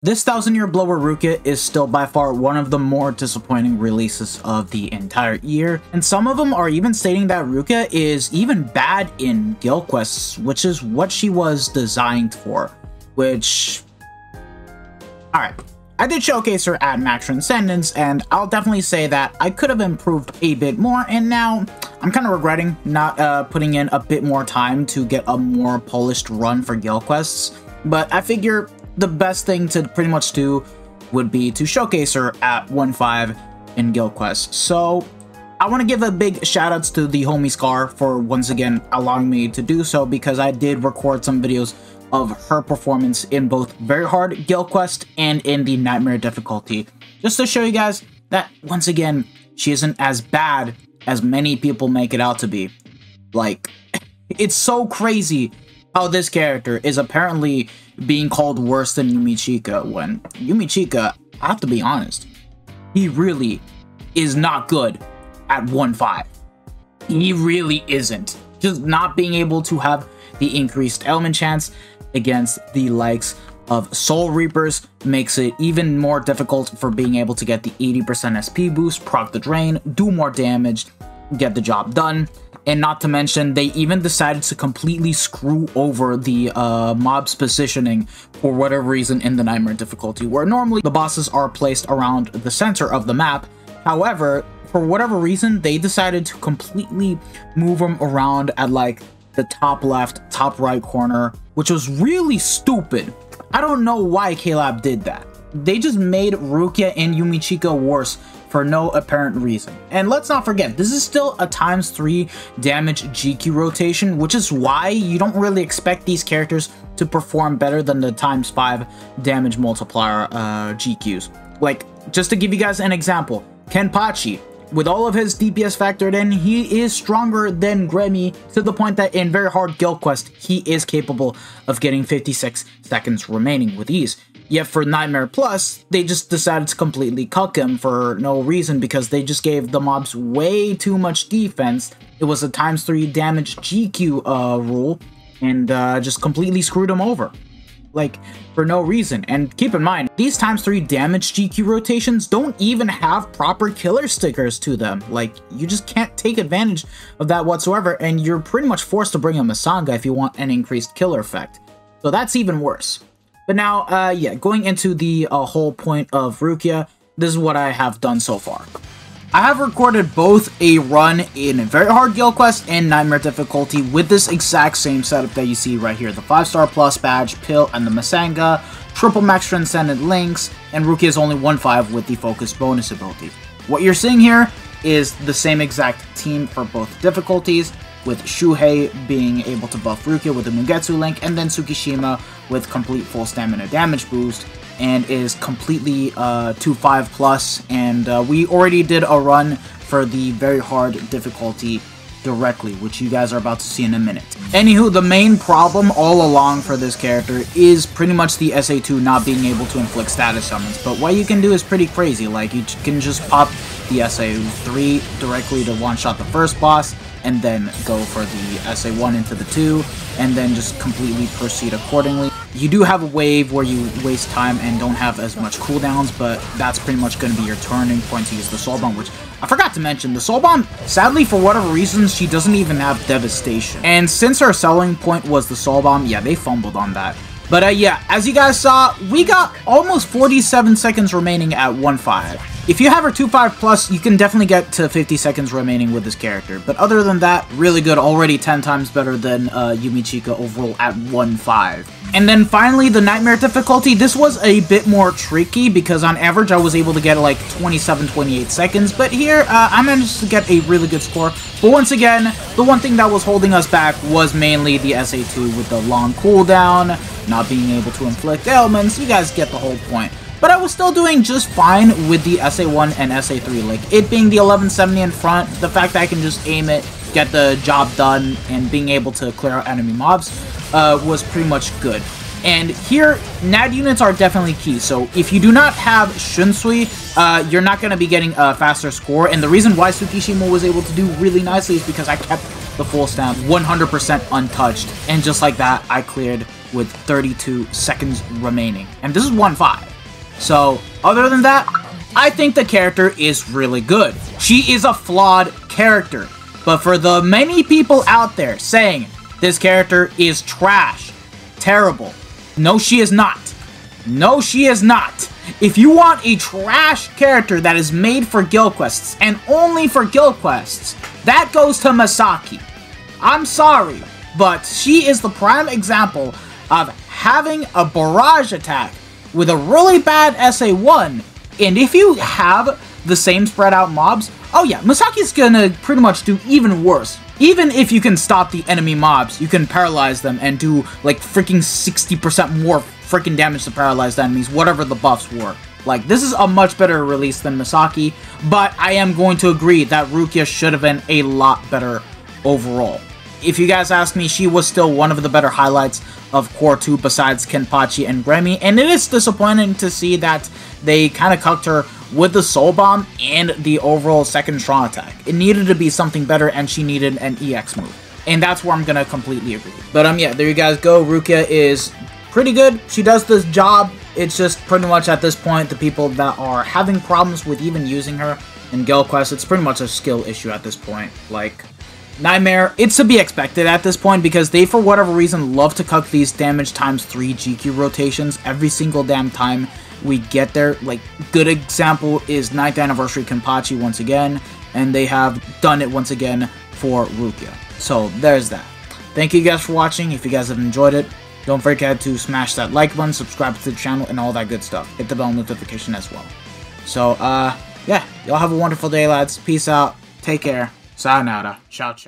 This Thousand-Year Blood War Rukia is still by far one of the more disappointing releases of the entire year, and some of them are even stating that Rukia is even bad in guild quests, which is what she was designed for, which... Alright, I did showcase her at Max Transcendence, and I'll definitely say that I could have improved a bit more, and now I'm kind of regretting not putting in a bit more time to get a more polished run for guild quests, but I figure the best thing to pretty much do would be to showcase her at 1.5 in guild quest. So I want to give a big shout outs to the homie Scar for once again allowing me to do so, because I did record some videos of her performance in both very hard guild quest and in the nightmare difficulty, just to show you guys that once again she isn't as bad as many people make it out to be. Like, it's so crazy how this character is apparently being called worse than Yumichika, when Yumichika, I have to be honest, he really is not good at 1.5. He really isn't. Just not being able to have the increased element chance against the likes of Soul Reapers makes it even more difficult for being able to get the 80% SP boost, proc the drain, do more damage, get the job done. And not to mention, they even decided to completely screw over the mob's positioning for whatever reason in the nightmare difficulty, where normally the bosses are placed around the center of the map. However, for whatever reason, they decided to completely move them around at like the top left, top right corner, which was really stupid. I don't know why K-Lab did that. They just made Rukia and Yumichika worse for no apparent reason. And let's not forget, this is still a ×3 damage GQ rotation, which is why you don't really expect these characters to perform better than the ×5 damage multiplier GQs. Like, just to give you guys an example, Kenpachi, with all of his DPS factored in, he is stronger than Gremmy, to the point that in very hard guild quest, he is capable of getting 56 seconds remaining with ease. Yet for Nightmare Plus, they just decided to completely cuck him for no reason, because they just gave the mobs way too much defense. It was a ×3 damage GQ rule, and just completely screwed him over, like, for no reason. And keep in mind, these ×3 damage GQ rotations don't even have proper killer stickers to them. Like, you just can't take advantage of that whatsoever, and you're pretty much forced to bring a Masanga if you want an increased killer effect. So that's even worse. But now, yeah, going into the whole point of Rukia, this is what I have done so far. I have recorded both a run in very hard guild quest and nightmare difficulty with this exact same setup that you see right here. The 5-star plus badge, pill, and the Masanga, triple max transcendent links, and Rukia's only 1.5 with the focus bonus ability. What you're seeing here is the same exact team for both difficulties, with Shuhei being able to buff Rukia with the Mugetsu link, and then Tsukishima with complete full stamina damage boost, and is completely 2.5 plus, and we already did a run for the very hard difficulty directly, which you guys are about to see in a minute. Anywho, the main problem all along for this character is pretty much the SA2 not being able to inflict status summons, but what you can do is pretty crazy. Like, you can just pop the SA3 directly to one-shot the first boss, and then go for the SA1 into the 2, and then just completely proceed accordingly. You do have a wave where you waste time and don't have as much cooldowns, but that's pretty much going to be your turning point to use the Soul Bomb, which I forgot to mention. The Soul Bomb, sadly, for whatever reason, she doesn't even have Devastation. And since her selling point was the Soul Bomb, yeah, they fumbled on that. But yeah, as you guys saw, we got almost 47 seconds remaining at 1.5. If you have her 2.5 plus, you can definitely get to 50 seconds remaining with this character. But other than that, really good, already 10 times better than Yumichika overall at 1.5. And then finally, the nightmare difficulty. This was a bit more tricky because on average, I was able to get like 27, 28 seconds. But here, I managed to get a really good score. But once again, the one thing that was holding us back was mainly the SA2 with the long cooldown, not being able to inflict ailments. You guys get the whole point. But I was still doing just fine with the SA1 and SA3, like it being the 1170 in front, the fact that I can just aim it, get the job done, and being able to clear out enemy mobs was pretty much good. And here, NAD units are definitely key, so if you do not have Shunsui, you're not going to be getting a faster score, and the reason why Tsukishima was able to do really nicely is because I kept the full stamp 100% untouched, and just like that, I cleared with 32 seconds remaining. And this is 1-5. So, other than that, I think the character is really good. She is a flawed character. But for the many people out there saying this character is trash, terrible, no, she is not. No, she is not. If you want a trash character that is made for guild quests, and only for guild quests, that goes to Masaki. I'm sorry, but she is the prime example of having a barrage attack with a really bad SA1, and if you have the same spread out mobs, oh yeah, Masaki's gonna pretty much do even worse. Even if you can stop the enemy mobs, you can paralyze them and do like freaking 60% more freaking damage to paralyzed enemies, whatever the buffs were. Like, this is a much better release than Masaki, but I am going to agree that Rukia should have been a lot better overall. If you guys ask me, she was still one of the better highlights of Core 2 besides Kenpachi and Gremmy, and it is disappointing to see that they kind of cucked her with the Soul Bomb and the overall second strong attack. It needed to be something better, and she needed an EX move. And that's where I'm gonna completely agree. But yeah, there you guys go. Rukia is pretty good. She does this job. It's just pretty much at this point, the people that are having problems with even using her in guild quests, it's pretty much a skill issue at this point. Like, Nightmare, it's to be expected at this point because they, for whatever reason, love to cuck these damage times 3 GQ rotations every single damn time we get there. Like, good example is 9th Anniversary Kenpachi once again, and they have done it once again for Rukia. So, there's that. Thank you guys for watching. If you guys have enjoyed it, don't forget to smash that like button, subscribe to the channel, and all that good stuff. Hit the bell notification as well. So, yeah. Y'all have a wonderful day, lads. Peace out. Take care. Sayonara. Ciao, ciao.